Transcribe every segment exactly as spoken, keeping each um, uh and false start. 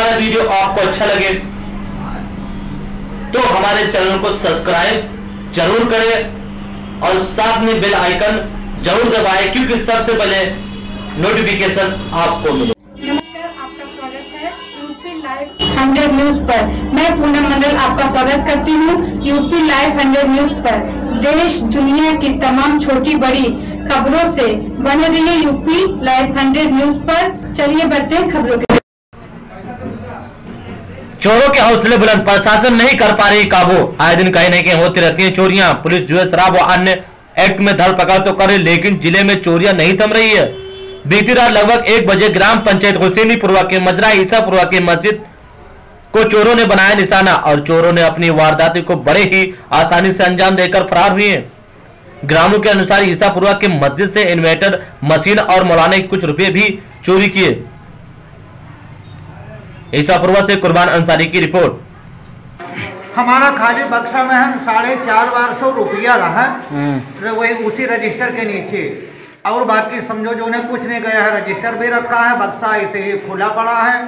हमारा वीडियो आपको अच्छा लगे तो हमारे चैनल को सब्सक्राइब जरूर करें और साथ में बेल आइकन जरूर दबाएं, क्योंकि सबसे पहले नोटिफिकेशन आपको मिले। नमस्कार, आपका स्वागत है यूपी लाइव हंड्रेड न्यूज पर। मैं पूनम मंडल आपका स्वागत करती हूँ यूपी लाइव हंड्रेड न्यूज पर। देश दुनिया की तमाम छोटी बड़ी खबरों से बने रहिए यूपी लाइव हंड्रेड न्यूज पर। चलिए बढ़ते हैं खबरों के। चोरों के हौसले बुलंद, प्रशासन नहीं कर पा रही काबू। आए दिन कहीं न कहीं होती रहती है चोरियां। पुलिस जुए शराब व अन्य एक्ट में धरपकड़ तो कर रही, लेकिन जिले में चोरियां नहीं थम रही है। बीती रात लगभग एक बजे ग्राम पंचायत हुसैनीपुरवा के मजरा ईसापुरवा की मस्जिद को चोरों ने बनाया निशाना और चोरों ने अपनी वारदातों को बड़े ही आसानी से अंजाम देकर फरार हुए। ग्रामीणों के अनुसार ईसापुरवा के मस्जिद से इन्वेटर मशीन और मौलाना के कुछ रुपए भी चोरी किए। ईसापुरवा से कुर्बान अंसारी की रिपोर्ट। हमारा खाली बक्सा में हम साढ़े चार बार सौ रुपया रहा, वही उसी रजिस्टर के नीचे, और बाकी समझो जो उन्हें कुछ नहीं गया है। रजिस्टर भी रखा है, बक्सा ऐसे ही खुला पड़ा है।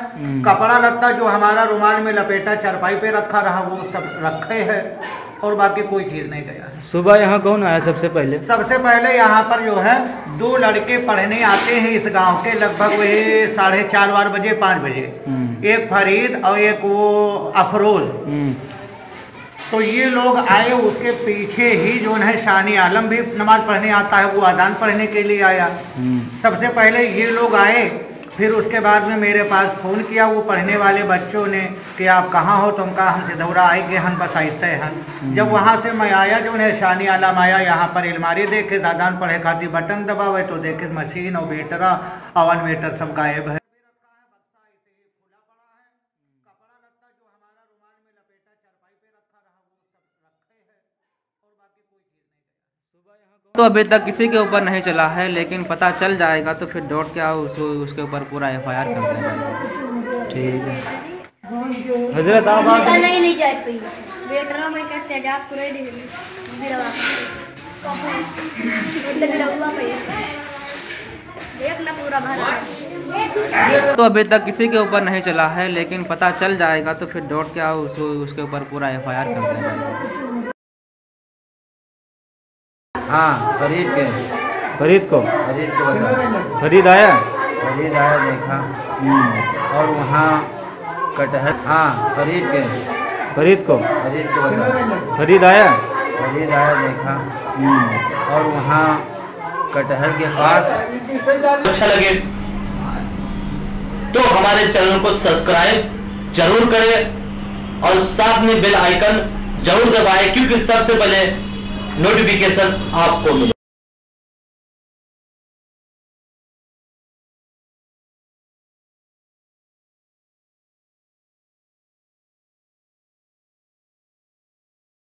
कपड़ा लगता जो हमारा रुमाल में लपेटा चारपाई पे रखा रहा वो सब रखे है, और बाकी कोई चीज़ नहीं गया। सुबह यहाँ कौन आया सबसे पहले? सबसे पहले यहाँ पर जो है दो लड़के पढ़ने आते हैं इस गांव के, लगभग वही साढ़े चार बार बजे पाँच बजे, एक फरीद और एक वो अफरोज। तो ये लोग आए, उसके पीछे ही जो है शानियालम भी नमाज पढ़ने आता है, वो अदान पढ़ने के लिए आया। सबसे पहले ये लोग आए, फिर उसके बाद में मेरे पास फ़ोन किया वो पढ़ने वाले बच्चों ने कि आप कहाँ हो, तुम कहा हमसे दौरा आए कि हम बस आते हैं। जब वहाँ से मैं आया जो है शानियालम आया, यहाँ पर अलमारी देखे, अदान पढ़े खाती बटन दबावे तो देखे मशीन और बेटरा और इन्वेटर सब गायब है। तो अभी तक किसी के ऊपर नहीं चला है, लेकिन पता चल जाएगा तो फिर डॉट क्या उसको उसके ऊपर पूरा एफ आई आर कर देंगे। ठीक है हजरत आप नहीं ले जाए बेटरा में कहते हैं आप पूरे दिन मेरा देख ना पूरा भरा। तो अभी तक किसी के ऊपर नहीं चला है, लेकिन पता चल जाएगा तो फिर डॉट क्या उसको उसके ऊपर पूरा एफ आई आर कर देंगे। हाँ फरीद के फरीद को फरीद को बता फरीद आया फरीद आया देखा और वहाँ कटहल। हाँ फरीद के फरीद को फरीद को बता फरीद आया फरीद आया देखा और वहाँ कटहल के पास। अच्छा लगे तो हमारे चैनल को सब्सक्राइब जरूर करें और साथ में बेल आइकन जरूर दबाएं, क्योंकि सबसे पहले नोटिफिकेशन आपको मिले।